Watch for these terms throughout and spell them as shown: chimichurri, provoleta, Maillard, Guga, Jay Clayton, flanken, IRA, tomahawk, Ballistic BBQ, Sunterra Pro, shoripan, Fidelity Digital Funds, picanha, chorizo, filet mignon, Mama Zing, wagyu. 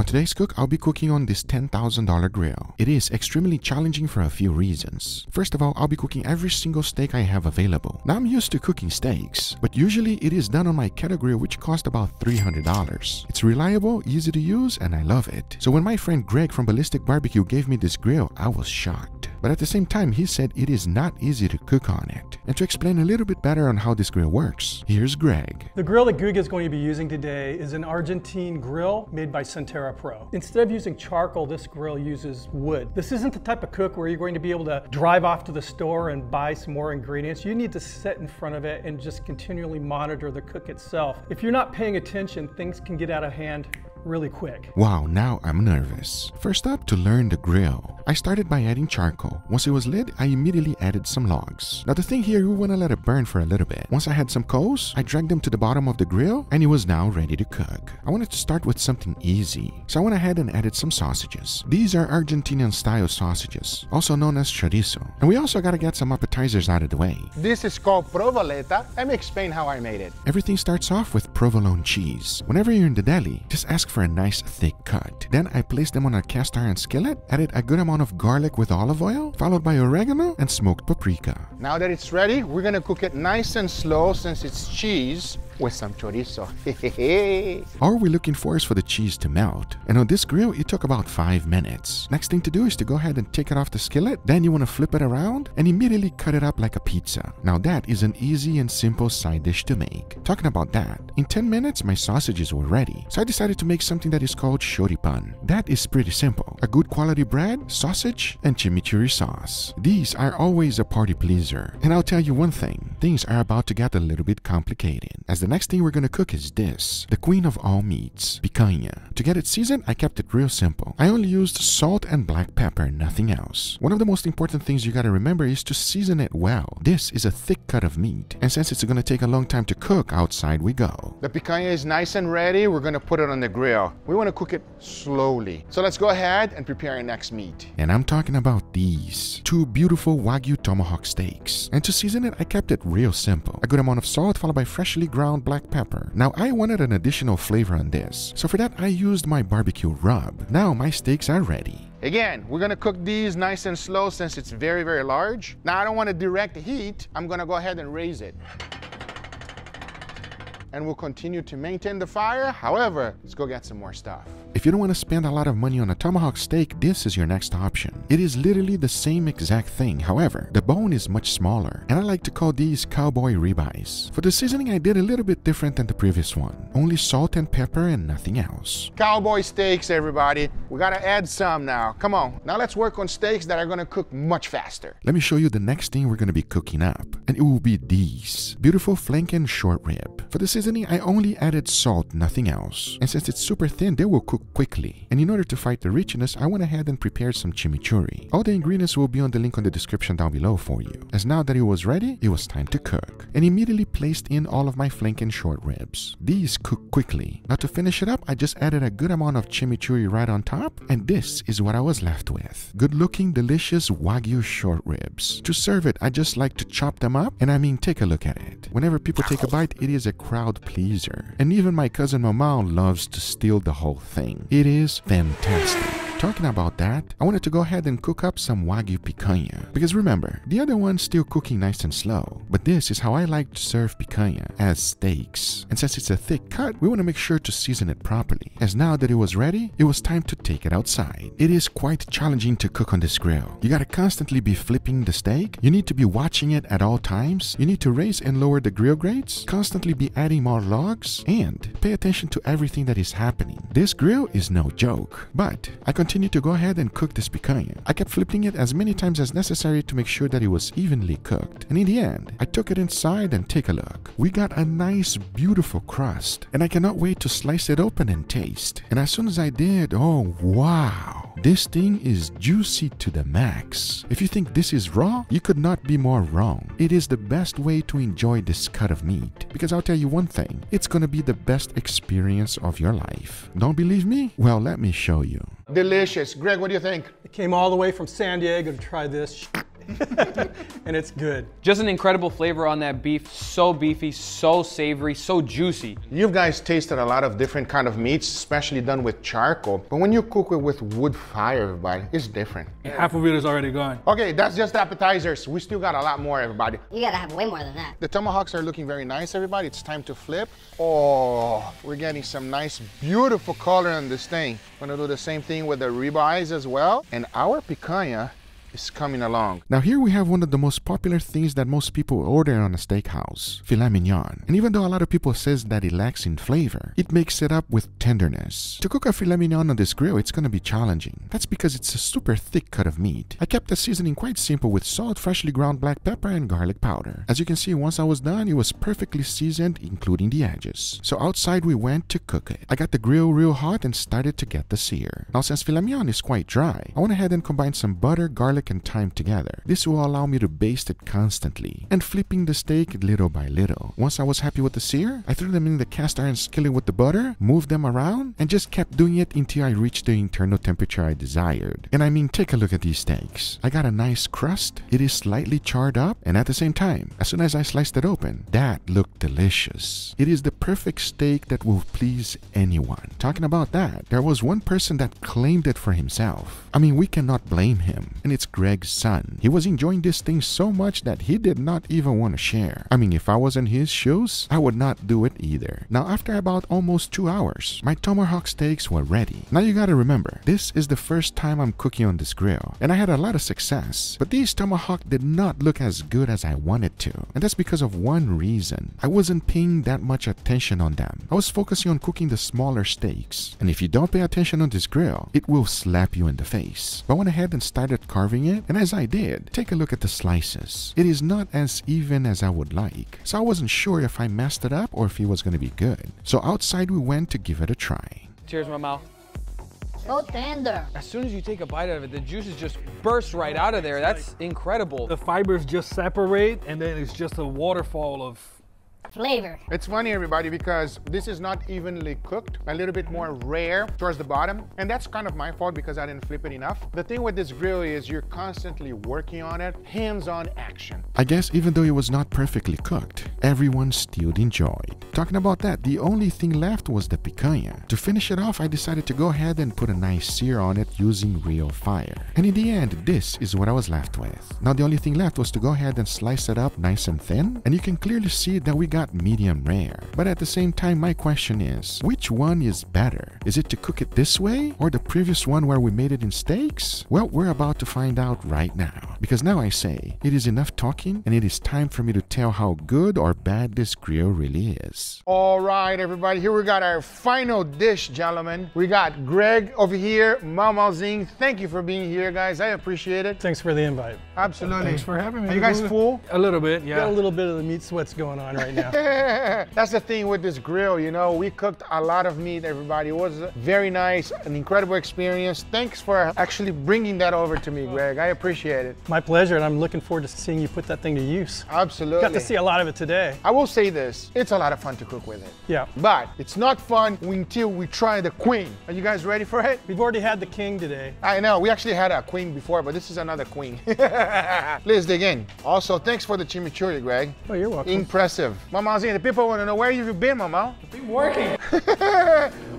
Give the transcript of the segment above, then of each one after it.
On today's cook, I'll be cooking on this $10,000 grill. It is extremely challenging for a few reasons. First of all, I'll be cooking every single steak I have available. Now I'm used to cooking steaks, but usually it is done on my kettle grill, which cost about $300. It's reliable, easy to use, and I love it. So when my friend Greg from Ballistic BBQ gave me this grill, I was shocked. But at the same time, he said it is not easy to cook on it. And to explain a little bit better on how this grill works, here's Greg. The grill that Guga is going to be using today is an Argentine grill made by Sunterra Pro. Instead of using charcoal, this grill uses wood. This isn't the type of cook where you're going to be able to drive off to the store and buy some more ingredients. You need to sit in front of it and just continually monitor the cook itself. If you're not paying attention, things can get out of hand really quick. Wow, now I'm nervous. First up, to learn the grill. I started by adding charcoal. Once it was lit, I immediately added some logs. Now the thing here, you want to let it burn for a little bit. Once I had some coals, I dragged them to the bottom of the grill and it was now ready to cook. I wanted to start with something easy, so I went ahead and added some sausages. These are Argentinian style sausages, also known as chorizo. And we also got to get some appetizers out of the way. This is called provoleta. Let me explain how I made it. Everything starts off with provolone cheese. Whenever you're in the deli, just ask for a nice thick cut. Then I placed them on a cast iron skillet, added a good amount of garlic with olive oil, followed by oregano and smoked paprika. Now that it's ready, we're gonna cook it nice and slow since it's cheese with some chorizo. All we're looking for is for the cheese to melt. And on this grill, it took about 5 minutes. Next thing to do is to go ahead and take it off the skillet. Then you want to flip it around and immediately cut it up like a pizza. Now that is an easy and simple side dish to make. Talking about that, in 10 minutes, my sausages were ready. So I decided to make something that is called shoripan. That is pretty simple. A good quality bread, sausage, and chimichurri sauce. These are always a party pleaser. And I'll tell you one thing, things are about to get a little bit complicated. As the next thing we're gonna cook is this, the queen of all meats, picanha. To get it seasoned, I kept it real simple. I only used salt and black pepper, nothing else. One of the most important things you gotta remember is to season it well. This is a thick cut of meat, and since it's gonna take a long time to cook, outside we go. The picanha is nice and ready. We're gonna put it on the grill. We wanna cook it slowly. So let's go ahead and prepare our next meat. And I'm talking about these two beautiful wagyu tomahawk steaks. And to season it, I kept it real simple. A good amount of salt followed by freshly ground black pepper. Now I wanted an additional flavor on this, so for that I used my barbecue rub. Now my steaks are ready. Again, we're gonna cook these nice and slow since it's very, very large. Now I don't want to direct heat. I'm gonna go ahead and raise it. And we'll continue to maintain the fire. However, let's go get some more stuff. If you don't want to spend a lot of money on a tomahawk steak, this is your next option. It is literally the same exact thing. However, the bone is much smaller, and I like to call these cowboy ribeyes. For the seasoning, I did a little bit different than the previous one. Only salt and pepper and nothing else. Cowboy steaks, everybody. We gotta add some now. Come on. Now let's work on steaks that are gonna cook much faster. Let me show you the next thing we're gonna be cooking up, and it will be these beautiful flanken short rib. For the seasoning, I only added salt, nothing else. And since it's super thin, they will cook quickly. And in order to fight the richness, I went ahead and prepared some chimichurri. All the ingredients will be on the link on the description down below for you. As now that it was ready, it was time to cook. And immediately placed in all of my flanken short ribs. These cook quickly. Now to finish it up, I just added a good amount of chimichurri right on top. And this is what I was left with. Good looking, delicious wagyu short ribs. To serve it, I just like to chop them up. And I mean, take a look at it. Whenever people take a bite, it is a crowd pleaser. And even my cousin Mama loves to steal the whole thing. It is fantastic. Talking about that, I wanted to go ahead and cook up some wagyu picanha. Because remember, the other one's still cooking nice and slow. But this is how I like to serve picanha, as steaks. And since it's a thick cut, we want to make sure to season it properly. As now that it was ready, it was time to take it outside. It is quite challenging to cook on this grill. You gotta constantly be flipping the steak. You need to be watching it at all times. You need to raise and lower the grill grates. Constantly be adding more logs. And pay attention to everything that is happening. This grill is no joke. But I continue to go ahead and cook this picanha. I kept flipping it as many times as necessary to make sure that it was evenly cooked. And in the end, I took it inside and take a look. We got a nice, beautiful crust. And I cannot wait to slice it open and taste. And as soon as I did, oh wow. This thing is juicy to the max. If you think this is raw, you could not be more wrong. It is the best way to enjoy this cut of meat. Because I'll tell you one thing, it's gonna be the best experience of your life. Don't believe me? Well, let me show you. Delicious. Greg, what do you think? I came all the way from San Diego to try this. and it's good. Just an incredible flavor on that beef. So beefy, so savory, so juicy. You guys tasted a lot of different kind of meats, especially done with charcoal. But when you cook it with wood fire, everybody, it's different. Half of it is already gone. Okay, that's just appetizers. We still got a lot more, everybody. You gotta have way more than that. The tomahawks are looking very nice, everybody. It's time to flip. Oh, we're getting some nice, beautiful color on this thing. Gonna do the same thing with the ribeyes as well. And our picanha is coming along. Now here we have one of the most popular things that most people order on a steakhouse, filet mignon. And even though a lot of people says that it lacks in flavor, it makes it up with tenderness. To cook a filet mignon on this grill, it's gonna be challenging. That's because it's a super thick cut of meat. I kept the seasoning quite simple with salt, freshly ground black pepper and garlic powder. As you can see, once I was done, it was perfectly seasoned, including the edges. So outside we went to cook it. I got the grill real hot and started to get the sear. Now since filet mignon is quite dry, I went ahead and combined some butter, garlic, and thyme together. This will allow me to baste it constantly and flipping the steak little by little. Once I was happy with the sear, I threw them in the cast iron skillet with the butter, moved them around, and just kept doing it until I reached the internal temperature I desired. And I mean, take a look at these steaks. I got a nice crust, it is slightly charred up, and at the same time, as soon as I sliced it open, that looked delicious. It is the perfect steak that will please anyone. Talking about that, there was one person that claimed it for himself. I mean, we cannot blame him, and it's Greg's son. He was enjoying this thing so much that he did not even want to share. I mean, if I was in his shoes, I would not do it either. Now, after about almost 2 hours, my tomahawk steaks were ready. Now you gotta remember, this is the first time I'm cooking on this grill, and I had a lot of success, but these tomahawk did not look as good as I wanted to, and that's because of one reason. I wasn't paying that much attention on them. I was focusing on cooking the smaller steaks, and if you don't pay attention on this grill, it will slap you in the face. But I went ahead and started carving it, and as I did, take a look at the slices. It is not as even as I would like, so I wasn't sure if I messed it up or if it was going to be good. So outside we went to give it a try. Tears in my mouth. So tender. As soon as you take a bite out of it, the juices just burst right out of there. That's incredible. The fibers just separate, and then it's just a waterfall of flavor. It's funny, everybody, because this is not evenly cooked, a little bit more rare towards the bottom, and that's kind of my fault because I didn't flip it enough. The thing with this grill is you're constantly working on it, hands-on action. I guess even though it was not perfectly cooked, everyone still enjoyed. Talking about that, the only thing left was the picanha. To finish it off, I decided to go ahead and put a nice sear on it using real fire. And in the end, this is what I was left with. Now the only thing left was to go ahead and slice it up nice and thin, and you can clearly see that we got medium rare. But at the same time, my question is, which one is better? Is it to cook it this way or the previous one where we made it in steaks? Well, we're about to find out right now, because now I say it is enough talking and it is time for me to tell how good or bad this grill really is. All right, everybody, here we got our final dish, gentlemen. We got Greg over here, Mama Zing. Thank you for being here, guys. I appreciate it. Thanks for the invite. Absolutely. Thanks for having me. Are you guys full? A little bit, yeah. Got a little bit of the meat sweats going on right now. That's the thing with this grill, you know, we cooked a lot of meat, everybody. It was very nice, an incredible experience. Thanks for actually bringing that over to me, Greg. I appreciate it. My pleasure, and I'm looking forward to seeing you put that thing to use. Absolutely. Got to see a lot of it today. I will say this, it's a lot of fun to cook with it. Yeah. But it's not fun until we try the queen. Are you guys ready for it? We've already had the king today. I know, we actually had a queen before, but this is another queen. Please dig in. Also, thanks for the chimichurri, Greg. Oh, you're welcome. Impressive. Mama Zing, the people want to know, where have you been, Mama? I've been working.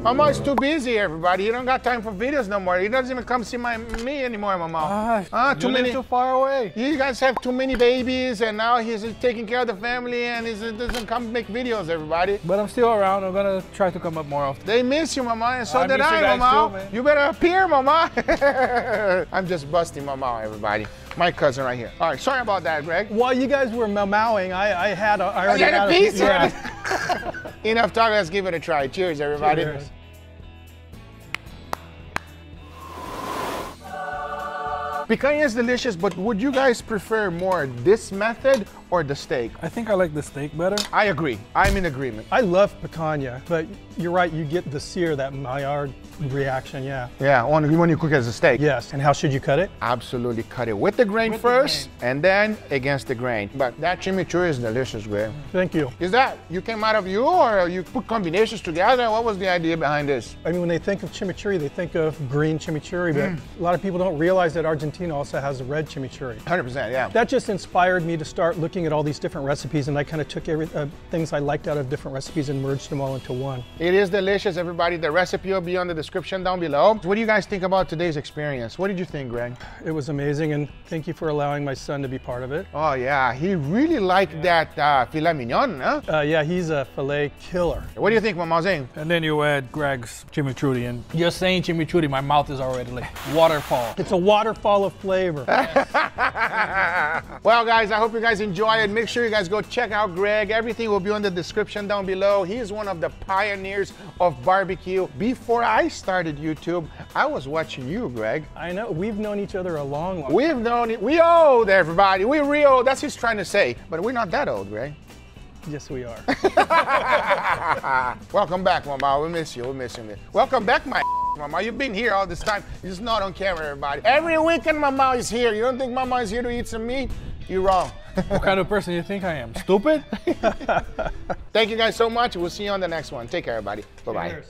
Mama's too busy, everybody. You don't got time for videos no more. He doesn't even come see me anymore, Mama. Too many, too far away. You guys have too many babies, and now he's taking care of the family, and he doesn't come make videos, everybody. But I'm still around. I'm gonna try to come up more often. They miss you, Mama, and so did I, Mama. Too, you better appear, Mama. I'm just busting Mama, everybody. My cousin right here. All right, sorry about that, Greg. While you guys were mowing, I already had a piece. Yeah. Enough talk, let's give it a try. Cheers, everybody. Cheers. Picanha is delicious, but would you guys prefer more this method or the steak? I think I like the steak better. I agree. I'm in agreement. I love picanha, but you're right, you get the sear, that Maillard reaction, yeah. Yeah, when you cook it as a steak. Yes, and how should you cut it? Absolutely cut it with the grain first, and then against the grain. But that chimichurri is delicious, Greg. Thank you. Is that, you came out of you, or you put combinations together? What was the idea behind this? I mean, when they think of chimichurri, they think of green chimichurri, but a lot of people don't realize that Argentina Argentina also has a red chimichurri. 100%, yeah. That just inspired me to start looking at all these different recipes, and I kind of took things I liked out of different recipes and merged them all into one. It is delicious, everybody. The recipe will be on the description down below. What do you guys think about today's experience? What did you think, Greg? It was amazing, and thank you for allowing my son to be part of it. Oh, yeah. He really liked that filet mignon, huh? Yeah, he's a filet killer. What do you think, Mama Zing? And then you add Greg's chimichurri in. You're saying chimichurri, my mouth is already like waterfall. It's a waterfall of flavor. Well, guys, I hope you guys enjoy it. Make sure you guys go check out Greg. Everything will be in the description down below. He is one of the pioneers of barbecue. Before I started YouTube, I was watching you, Greg. I know. We've known each other a long, long time. We've known it. We old, everybody. We're real old. That's what he's trying to say. But we're not that old, Greg. Yes, we are. Welcome back, Mama. We miss you. We miss you. Welcome back, my Mama. You've been here all this time. You're just not on camera, everybody. Every weekend, Mama is here. You don't think Mama is here to eat some meat? You're wrong. What kind of person do you think I am? Stupid? Thank you guys so much. We'll see you on the next one. Take care, everybody. Bye-bye.